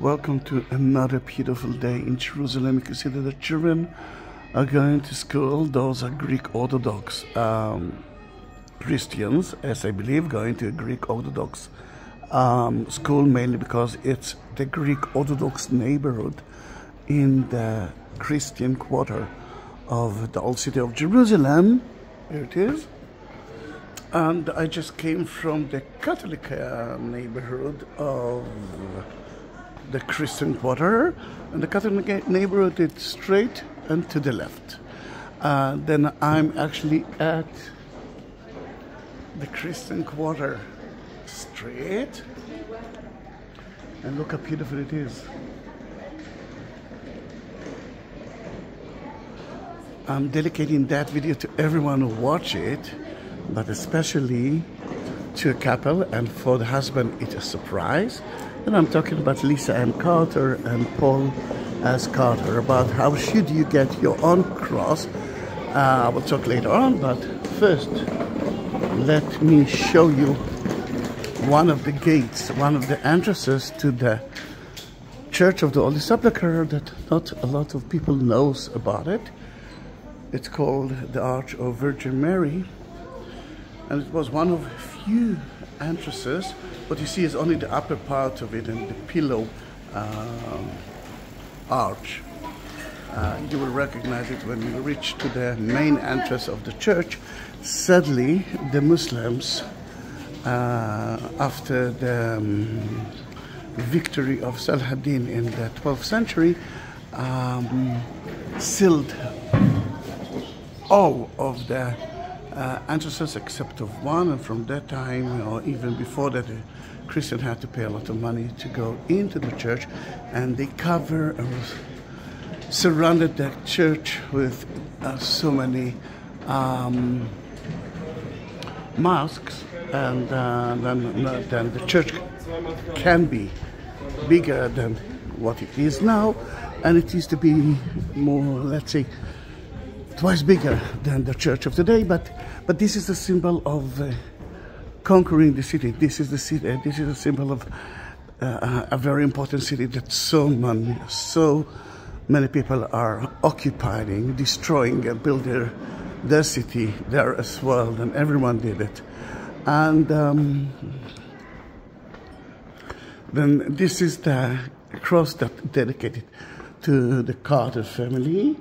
Welcome to another beautiful day in Jerusalem. You can see that the children are going to school. Those are Greek Orthodox Christians, as I believe, going to a Greek Orthodox school, mainly because it's the Greek Orthodox neighborhood in the Christian quarter of the old city of Jerusalem. There it is. And I just came from the Catholic neighborhood of the Christian quarter, and the Catholic neighborhood is straight and to the left. Then I'm actually at the Christian quarter, straight, and look how beautiful it is. I'm dedicating that video to everyone who watch it, but especially to a couple, and for the husband it's a surprise. And I'm talking about Lisa M. Carter and Paul S. Carter, about how should you get your own cross. I will talk later on, but first let me show you one of the gates, one of the entrances to the Church of the Holy Sepulchre that not a lot of people knows about it. It's called the Arch of Virgin Mary, and it was one of few entrances. What you see is only the upper part of it and the pillow arch. You will recognize it when you reach to the main entrance of the church. Sadly, the Muslims, after the victory of Saladin in the 12th century, sealed all of the entrances except of one, and from that time, or even before that, a Christian had to pay a lot of money to go into the church, and they cover and surrounded the church with so many mosques, and then the church can be bigger than what it is now, and it used to be more, let's say, twice bigger than the church of today, but this is the symbol of conquering the city. This is the city. This is a symbol of a very important city that so many people are occupying, destroying, and build their city there as well. And everyone did it. And then this is the cross that dedicated to the Carter family.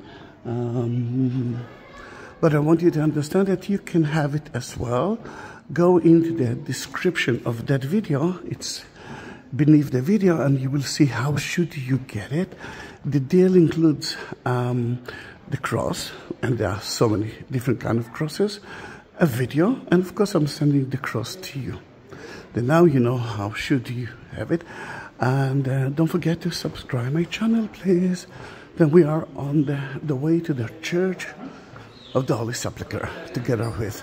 But I want you to understand that you can have it as well. Go into the description of that video. It's beneath the video, and you will see how should you get it. The deal includes the cross, and there are so many different kind of crosses, a video, and of course I'm sending the cross to you. Then now you know how should you have it. And don't forget to subscribe my channel, please. Then we are on the way to the Church of the Holy Sepulchre, together with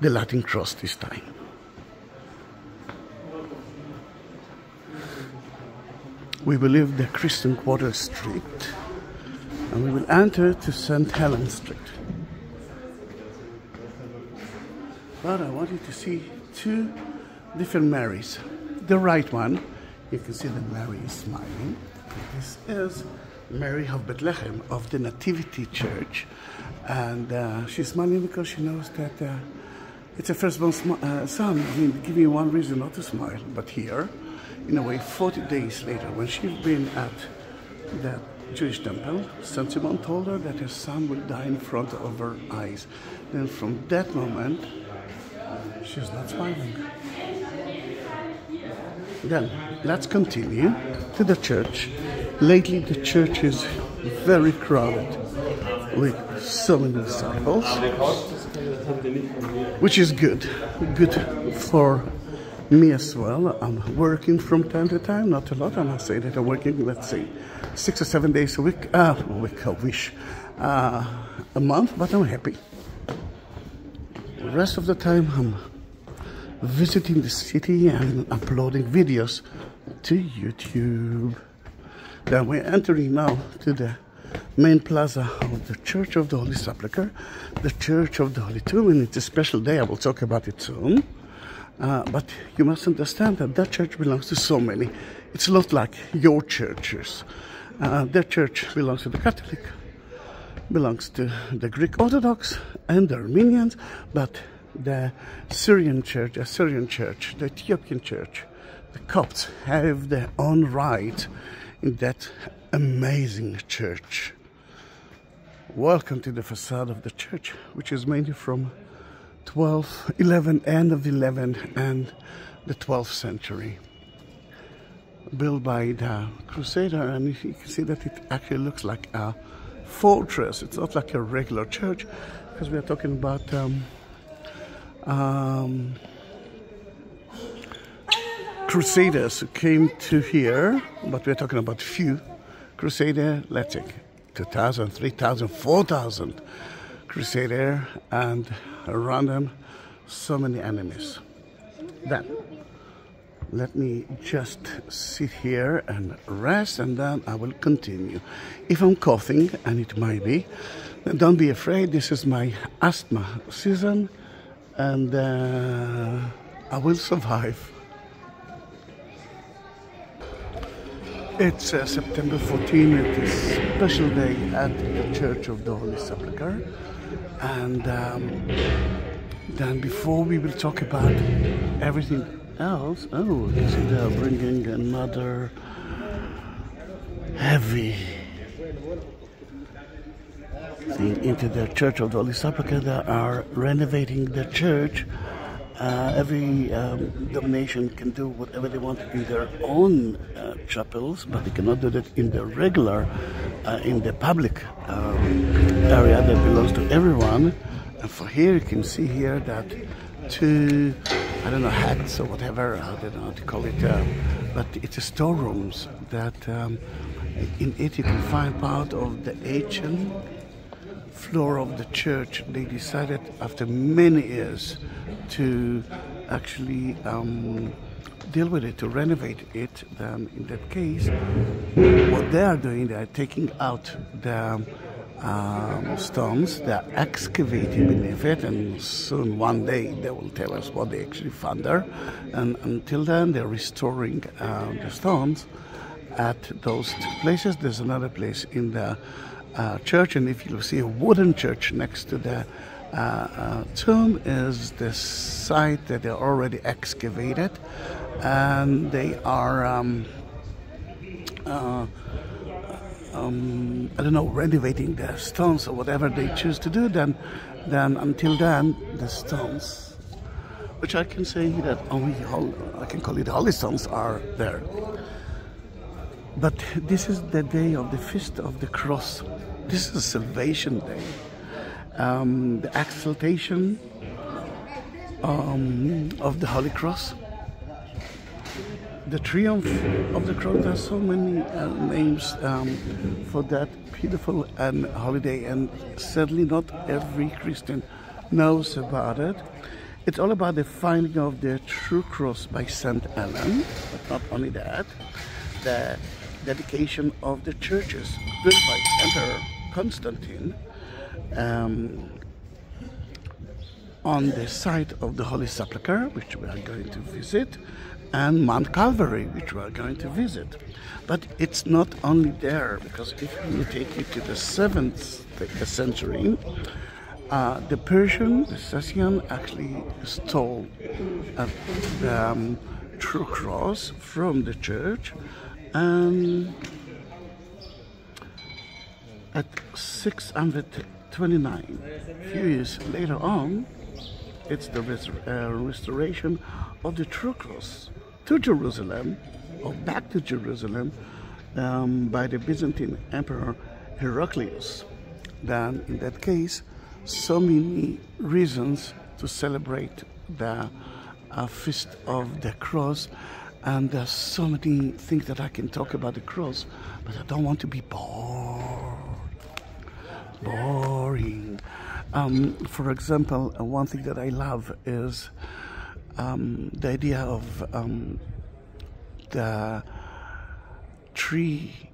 the Latin cross this time. We will leave the Christian Quarter Street, and we will enter to St. Helena Street. But I want you to see two different Marys. The right one, you can see that Mary is smiling. This is Mary of Bethlehem, of the Nativity Church, and she's smiling because she knows that it's her firstborn son. I mean, give me one reason not to smile. But here, in a way, 40 days later, when she'd been at the Jewish temple, St. Simon told her that her son would die in front of her eyes. Then from that moment, she's not smiling. Then, let's continue to the church. Lately, the church is very crowded with so many disciples, which is good for me as well. I'm working from time to time, not a lot, and I say that I'm working, let's say, 6 or 7 days a week, a month, but I'm happy. The rest of the time, I'm visiting the city and uploading videos to YouTube. Then we're entering now to the main plaza of the Church of the Holy Sepulchre, the Church of the Holy Tomb, and it's a special day. I will talk about it soon. But you must understand that that church belongs to so many. It's a lot like your churches. Their church belongs to the Catholic, belongs to the Greek Orthodox and the Armenians, but the Syrian church, the Assyrian church, the Ethiopian church, the Copts have their own right in that amazing church. Welcome to the facade of the church, which is mainly from 11th and the 12th century. Built by the Crusader, and you can see that it actually looks like a fortress. It's not like a regular church, because we are talking about Crusaders who came to here, but we're talking about few Crusader, let's say 2,000, 3,000, 4,000 Crusader, and around them so many enemies. Then let me just sit here and rest, and then I will continue. If I'm coughing, and it might be, then don't be afraid. This is my asthma season, and I will survive. It's September 14, it is a special day at the Church of the Holy Sepulchre. And then before we will talk about everything else, oh, you see they are bringing another heavy thing into the Church of the Holy Sepulchre. They are renovating the church. Every denomination can do whatever they want in their own chapels, but they cannot do that in the regular, in the public area that belongs to everyone. And for here, you can see here that two, I don't know, hats or whatever, I don't know how to call it, but it's a storerooms that in it you can find part of the ancient floor of the church. They decided after many years to actually deal with it, to renovate it. Then in that case, what they are doing, they are taking out the stones, they are excavating beneath it, and soon one day they will tell us what they actually found there. And until then, they're restoring the stones at those two places. There's another place in the church, and if you see a wooden church next to the tomb, is the site that they already excavated, and they are I don't know, renovating the stones or whatever they choose to do. Then until then, the stones, which I can say that only I can call it the holy stones, are there. But this is the day of the Feast of the Cross. This is Salvation Day, the exaltation of the Holy Cross, the triumph of the cross. There are so many names for that beautiful holiday, and sadly not every Christian knows about it. It's all about the finding of the true cross by St. Helena, but not only that, the dedication of the churches built by Emperor Constantine on the site of the Holy Sepulchre, which we are going to visit, and Mount Calvary, which we are going to visit. But it's not only there, because if you take it to the 7th century, the Persian, the Sassanian, actually stole the true cross from the church. And at 629, a few years later on, it's the restoration of the true cross to Jerusalem, or back to Jerusalem, by the Byzantine Emperor Heraclius. Then, in that case, so many reasons to celebrate the Feast of the Cross. And there's so many things that I can talk about the cross, but I don't want to be boring. For example, one thing that I love is the idea of the tree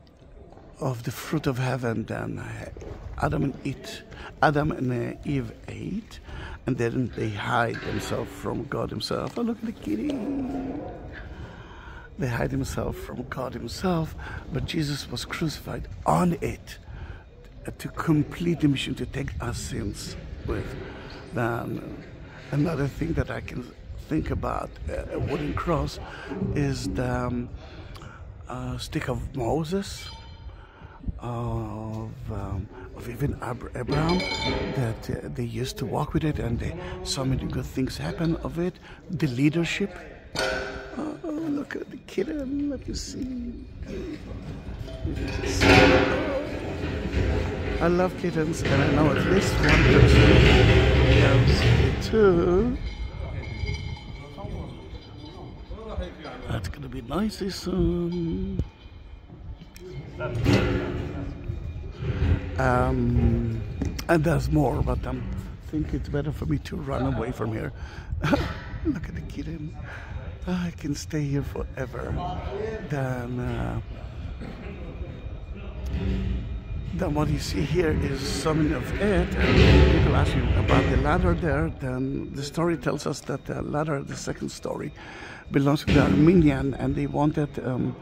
of the fruit of heaven. And Adam and Eve ate, and then they hide themselves from God himself. Oh, look at the kitty. They hide himself from God himself, but Jesus was crucified on it to complete the mission, to take our sins with. Then another thing that I can think about a wooden cross is the stick of Moses, of even Abraham, that they used to walk with it, and they, so many good things happen of it. The leadership. Oh, look at the kitten, let me see. I love kittens, and I know at least one person loves two. That's gonna be nicey soon. And there's more, but I think it's better for me to run away from here. Look at the kitten. I can stay here forever. Then what you see here is something of it. People ask me about the ladder there. Then the story tells us that the ladder, the second story, belongs to the Armenian, and they wanted to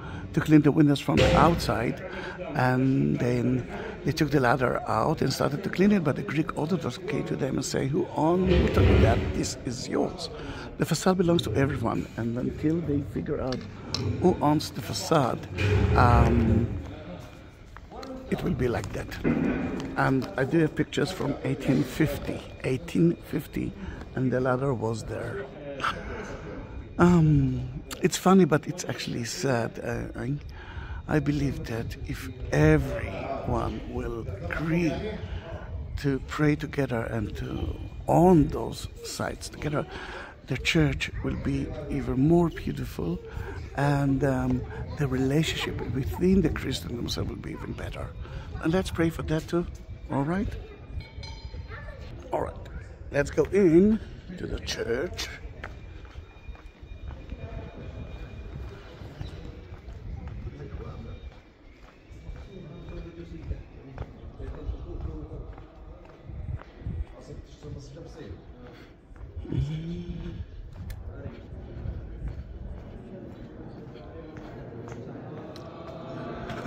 clean the windows from the outside, and then they took the ladder out and started to clean it, but the Greek Orthodox came to them and say, who on you to do that? This is yours. The facade belongs to everyone, and until they figure out who owns the facade, it will be like that. And I do have pictures from 1850, and the ladder was there. It's funny, but it's actually sad. I believe that if everyone will agree to pray together and to own those sites together, the church will be even more beautiful, and the relationship within the Christians themselves will be even better. And let's pray for that too, all right? All right, let's go in to the church.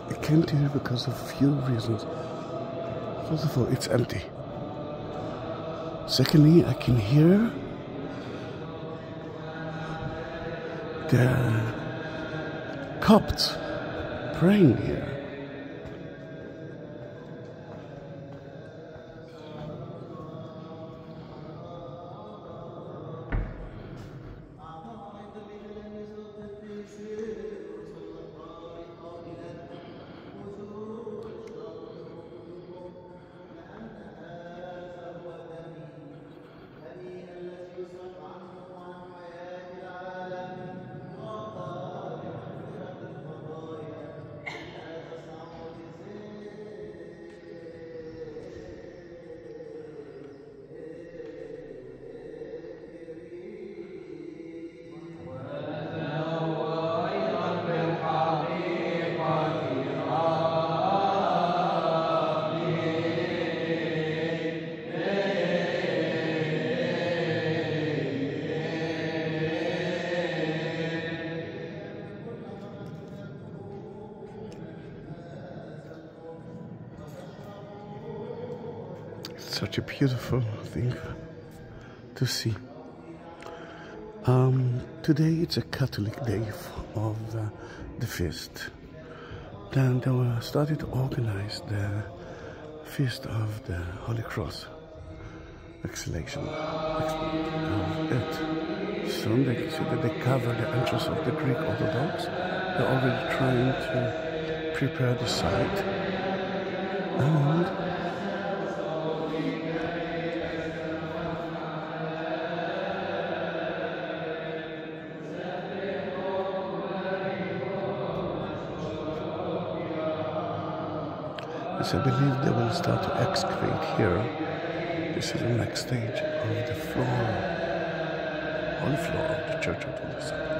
I came to here because of a few reasons. First of all, it's empty. Secondly, I can hear the Copts praying here. Such a beautiful thing to see. Today it's a Catholic day of the feast. Then they were started to organize the feast of the Holy Cross, exhalation of it. Soon they can see that they cover the entrance of the Greek Orthodox. They're already trying to prepare the site. And I believe they will start to excavate here. This is the next stage of the floor, on floor of the Church of the Holy Sepulchre.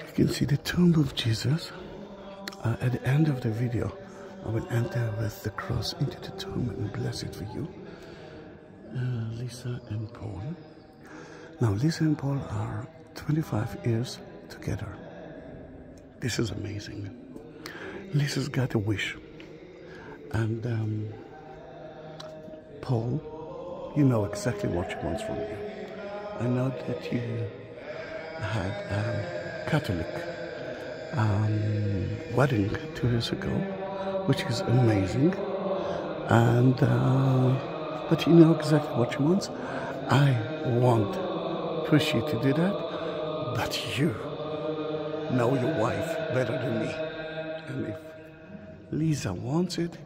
You can see the tomb of Jesus. At the end of the video, I will enter with the cross into the tomb and bless it for you, Lisa and Paul. Now, Lisa and Paul are 25 years together. This is amazing. Lisa's got a wish. And Paul, you know exactly what she wants from you. I know that you had a Catholic wedding 2 years ago, which is amazing. And but you know exactly what she wants. I won't push you to do that, but you know your wife better than me. And if Lisa wants it,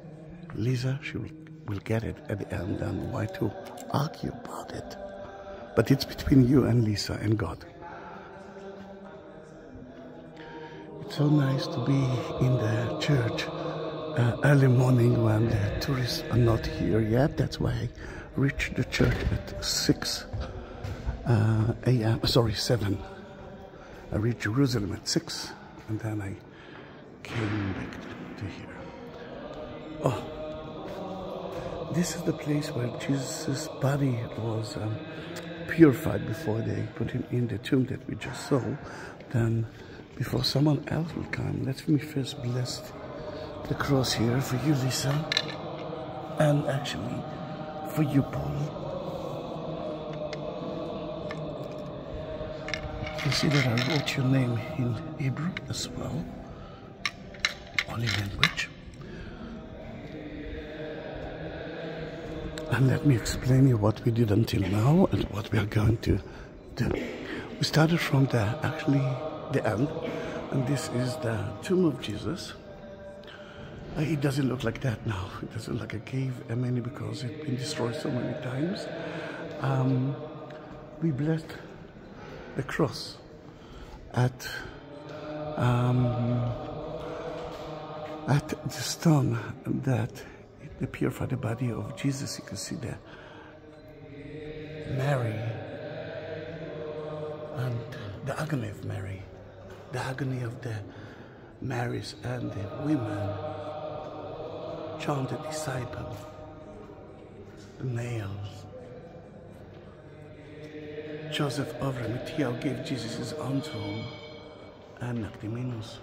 Lisa, she will get it at the end, and why to argue about it? But it's between you and Lisa and God. It's so nice to be in the church early morning when the tourists are not here yet. That's why I reached the church at 7. I reached Jerusalem at 6, and then I came back to here. Oh. This is the place where Jesus' body was purified before they put him in the tomb that we just saw. Then, before someone else will come, let me first bless the cross here for you, Lisa, and actually for you, Paul. You see that I wrote your name in Hebrew as well, holy language. And let me explain you what we did until now and what we are going to do. We started from the end, and this is the tomb of Jesus. It doesn't look like that now. It doesn't look like a cave, mainly because it's been destroyed so many times. We blessed the cross at the stone that the purified body of Jesus. You can see there Mary and the agony of Mary, the agony of the Marys and the women, John the disciple, the nails, Joseph of Arimathea who gave Jesus his own tomb, and Nicodemus.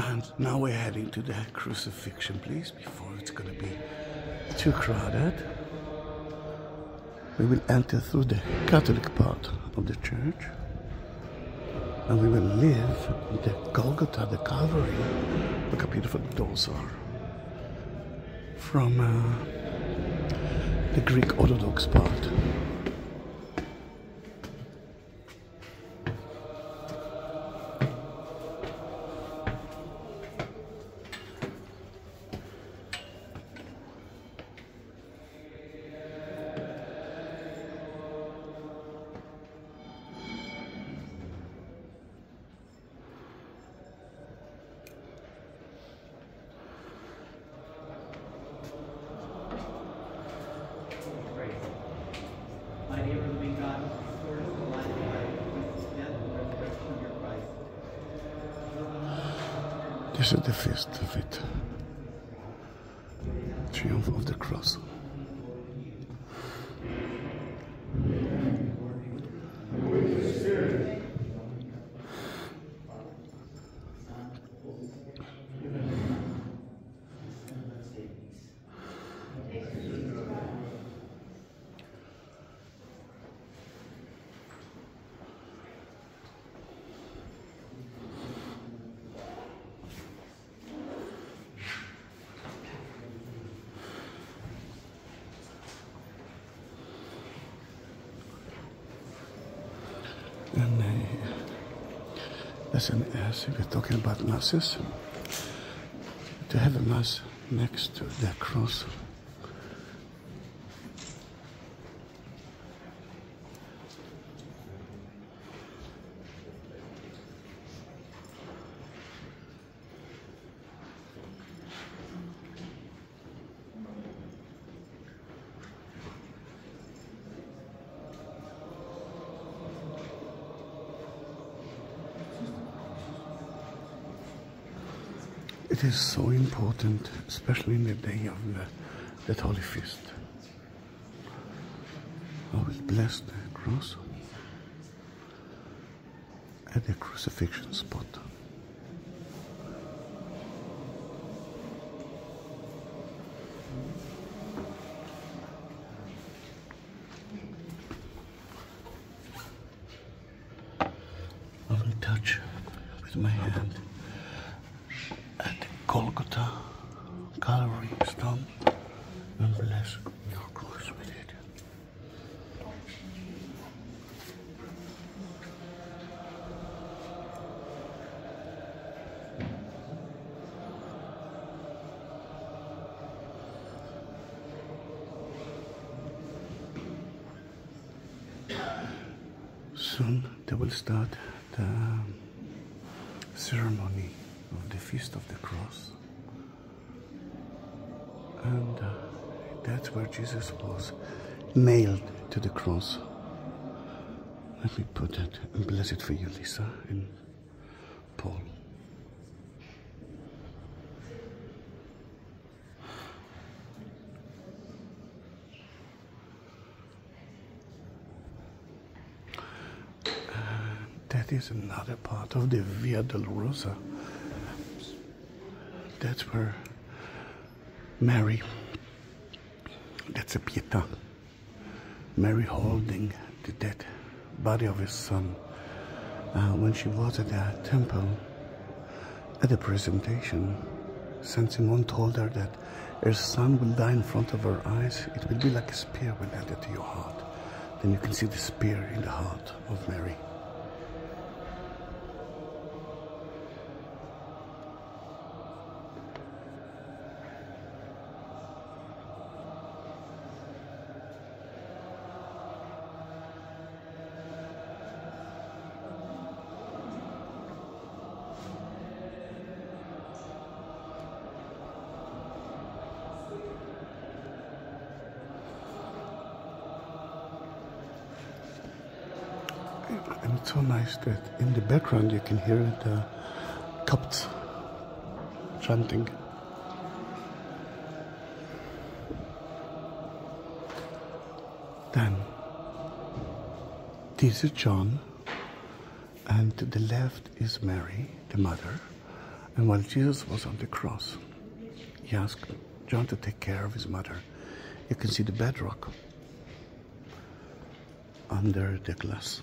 And now we're heading to the crucifixion place before it's going to be too crowded. We will enter through the Catholic part of the church, and we will leave the Golgotha, the Calvary. Look how beautiful the doors are. From the Greek Orthodox part. This is the feast of it, triumph of the cross. And as we're talking about masses, to have a mass next to the cross, It is so important, especially in the day of that Holy Feast. Always bless the cross at the crucifixion spot. I will touch with my hand at the Golgotha, Calvary stone, and bless your cross with it. Soon they will start the ceremony of the Feast of the Cross, and that's where Jesus was nailed to the cross. Let me put that and bless it for you, Lisa and Paul. That is another part of the Via Dolorosa. That's where Mary, that's a Pietà, Mary holding the dead body of his son when she was at the temple at the presentation. Saint Simon told her that her son will die in front of her eyes. It will be like a spear will enter to your heart. Then you can see the spear in the heart of Mary. And it's so nice that in the background you can hear the Copts chanting. Then, this is John, and to the left is Mary, the mother. And while Jesus was on the cross, he asked John to take care of his mother. You can see the bedrock under the glass.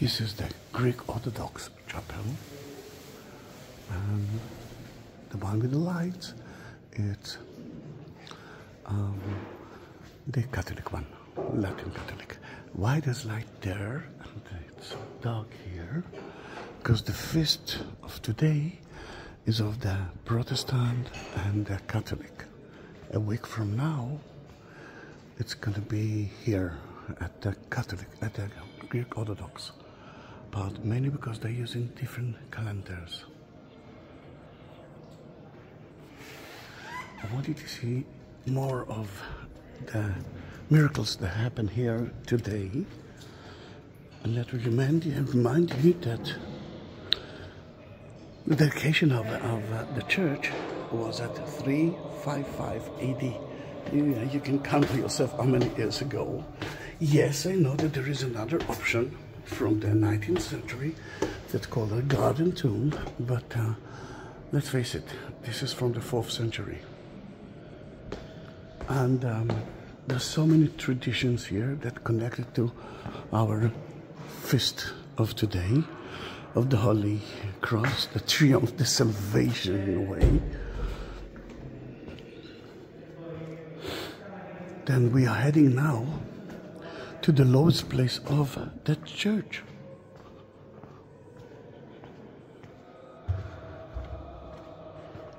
This is the Greek Orthodox chapel, the one with the lights. It's the Catholic one, Latin Catholic. Why there's light there and it's so dark here? Because the feast of today is of the Protestant and the Catholic. A week from now, it's going to be here at the Catholic, at the Greek Orthodox. But mainly because they're using different calendars. I wanted to see more of the miracles that happen here today, and let me remind you that the dedication of the church was at 355 AD. You can count for yourself how many years ago. Yes, I know that there is another option from the 19th century that's called a garden tomb, but let's face it, this is from the 4th century. And there's so many traditions here that connected to our feast of today, of the Holy Cross, the triumph, the salvation in a way. Then we are heading now to the lowest place of the church.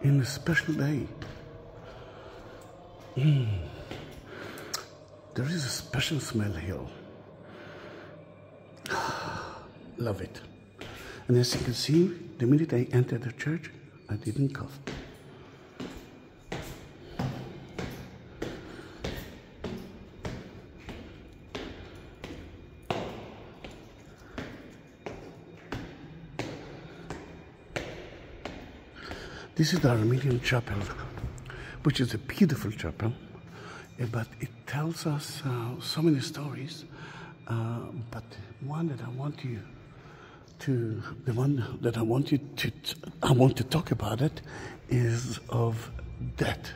In a special day. There is a special smell here. Love it. And as you can see, the minute I entered the church, I didn't cough. This is the Armenian chapel, which is a beautiful chapel, but it tells us so many stories, but one that I want you to, I want to talk about it, is of death.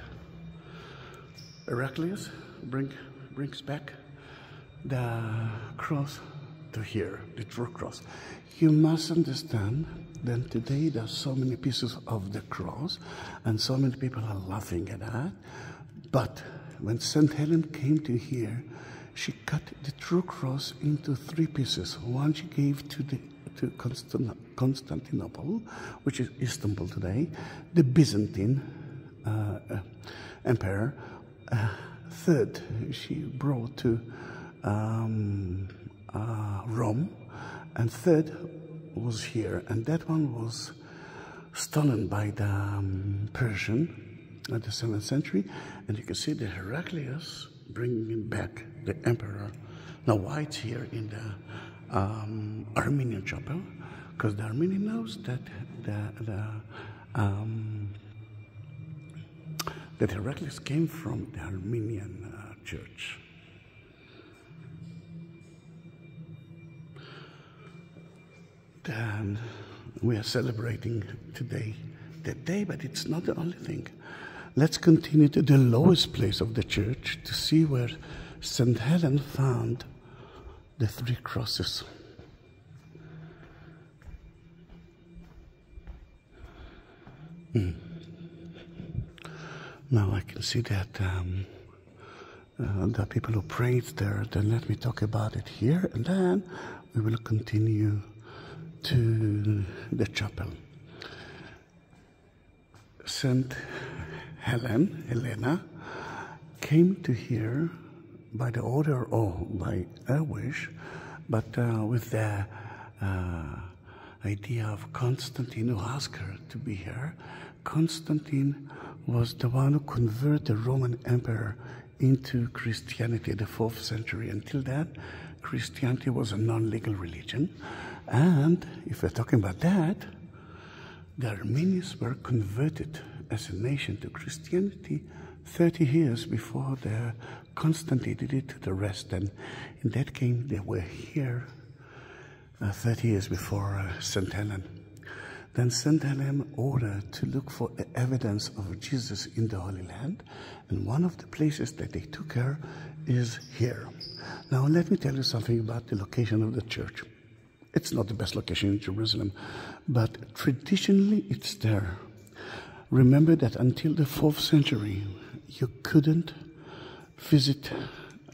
Heraclius brings back the cross to here, the true cross. You must understand that today there are so many pieces of the cross, and so many people are laughing at that, but when St. Helena came to here, she cut the true cross into three pieces. One she gave to Constantinople, which is Istanbul today, the Byzantine emperor. Third, she brought to Rome, and third was here, and that one was stolen by the Persian at the 7th century, and you can see the Heraclius bringing back the emperor. Now why it's here in the Armenian chapel? Because the Armenian knows that that Heraclius came from the Armenian church. And we are celebrating today that day, but it's not the only thing. Let's continue to the lowest place of the church to see where St. Helena found the three crosses. Now I can see that the people who prayed there, then let me talk about it here, and then we will continue to the chapel. St. Helena came to here by the order or by a wish, but with the idea of Constantine, who asked her to be here. Constantine was the one who converted the Roman emperor into Christianity, the 4th century. Until that, Christianity was a non-legal religion. And if we're talking about that, the Armenians were converted as a nation to Christianity 30 years before Constantine did it to the rest. And in that case, they were here 30 years before St. Helena. Then St. Helena ordered to look for evidence of Jesus in the Holy Land. And one of the places that they took her is here. Now, let me tell you something about the location of the church. It's not the best location in Jerusalem, but traditionally it's there. Remember that until the 4th century, you couldn't visit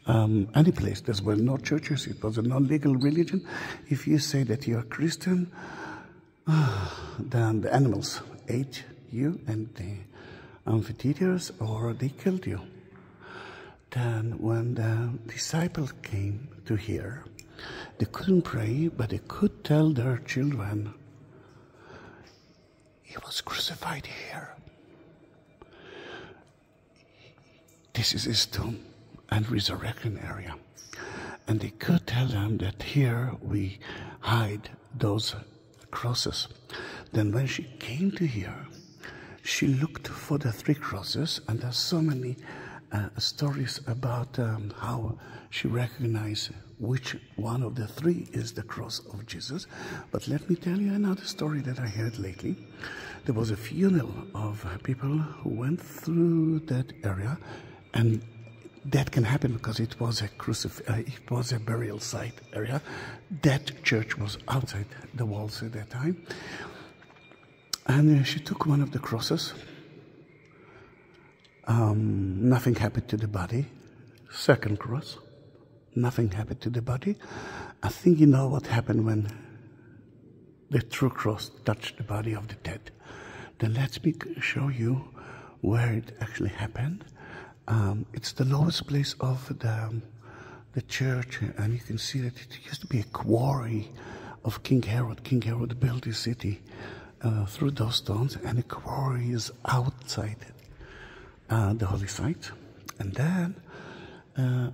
any place. There were no churches. It was a non-legal religion. If you say that you're a Christian, then the animals ate you and the amphitheaters, or they killed you. Then when the disciples came to here, they couldn't pray, but they could tell their children, he was crucified here. This is his tomb and resurrection area. And they could tell them that here we hide those crosses. Then when she came to here, she looked for the three crosses, and there's so many stories about how she recognized which one of the three is the cross of Jesus. But let me tell you another story that I heard lately. There was a funeral of people who went through that area, and that can happen because it was a it was a burial site area. That church was outside the walls at that time. And she took one of the crosses. Nothing happened to the body. Second cross, nothing happened to the body. I think you know what happened when the true cross touched the body of the dead. Then let me show you where it actually happened. It's the lowest place of the the church, and you can see that it used to be a quarry of King Herod. King Herod built his city through those stones, and a quarry is outside the holy site. And then,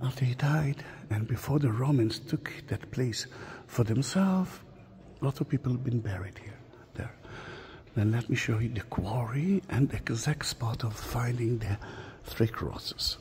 after he died, and before the Romans took that place for themselves, a lot of people have been buried here, there. Then let me show you the quarry and the exact spot of finding the three crosses.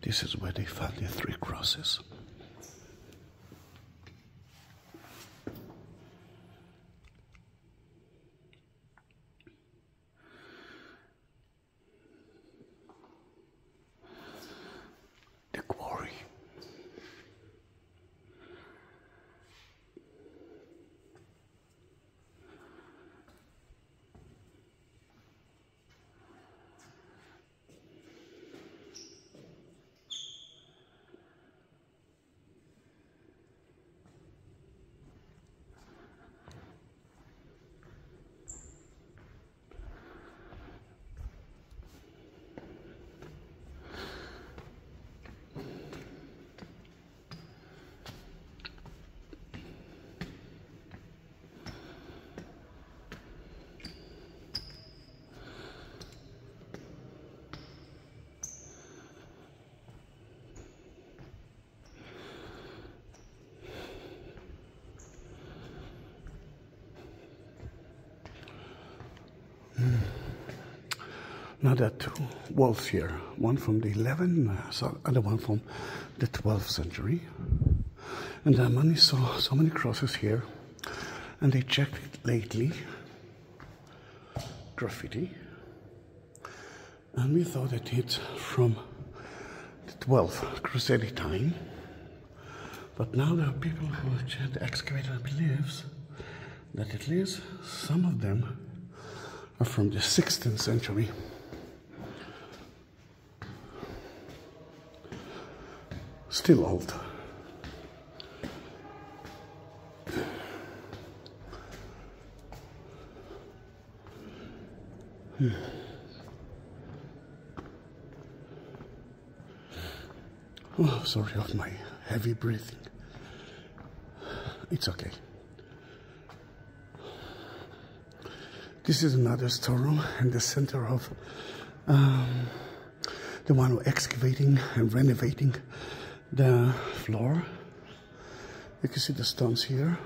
This is where they found the three crosses. The quarry. Now there are two walls here, one from the 11th, other one from the 12th century. And there are so many crosses here, and they checked it lately, graffiti. And we thought that it's from the 12th Crusade time. But now there are people who checked the excavator believes that at least some of them are from the 16th century. Still old. Oh, sorry of my heavy breathing. It's okay. This is another storeroom in the center of the one who excavating and renovating the floor. You can see the stones here.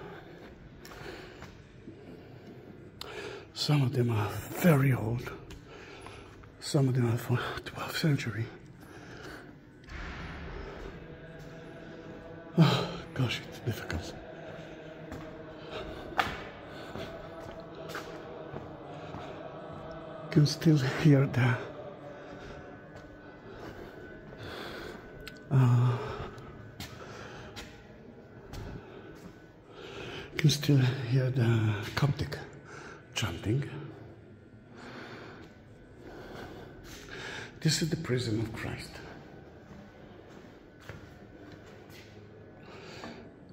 Some of them are very old. Some of them are from 12th century. Oh, gosh, it's difficult. You can still hear the you can still hear the Coptic chanting. This is the prison of Christ.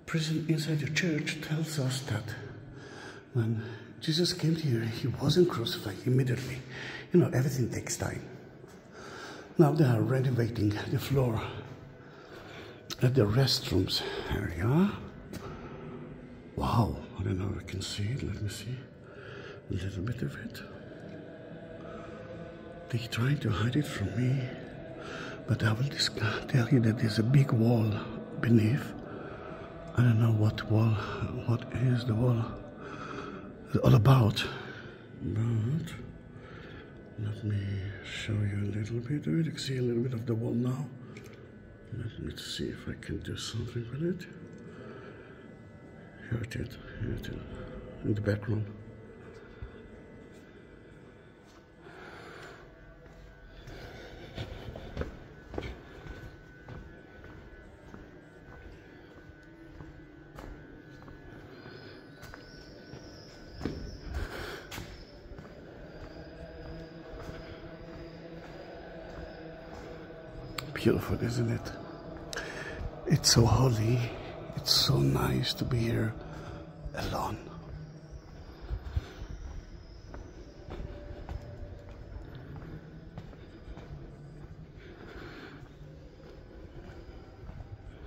Prison inside the church tells us that when Jesus came here, he wasn't crucified immediately. You know, everything takes time. Now they are renovating the floor at the restrooms area. Wow, I don't know if I can see it. Let me see a little bit of it. They're trying to hide it from me, but I will just tell you that there's a big wall beneath. I don't know what wall, what is the wall all about, but let me show you a little bit of it. You can see a little bit of the wall now. Let me see if I can do something with it. Here it is, in the background. Beautiful, isn't it? It's so holy. It's so nice to be here alone.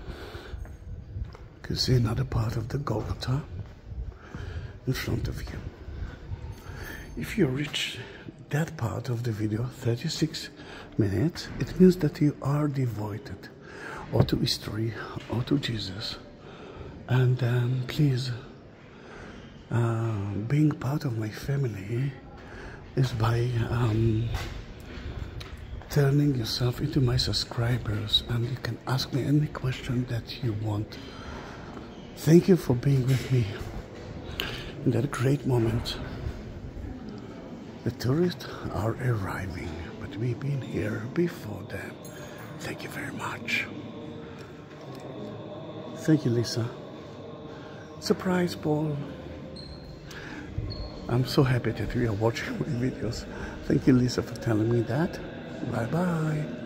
You can see another part of the Golgotha in front of you. If you reach that part of the video, 36 minutes, it means that you are devoted or to history or to Jesus. And please, being part of my family is by turning yourself into my subscribers, and you can ask me any question that you want. Thank you for being with me in that great moment. The tourists are arriving, but we've been here before them. Thank you very much. Thank you, Lisa. Surprise, Paul. I'm so happy that we are watching my videos. Thank you, Lisa, for telling me that. Bye-bye.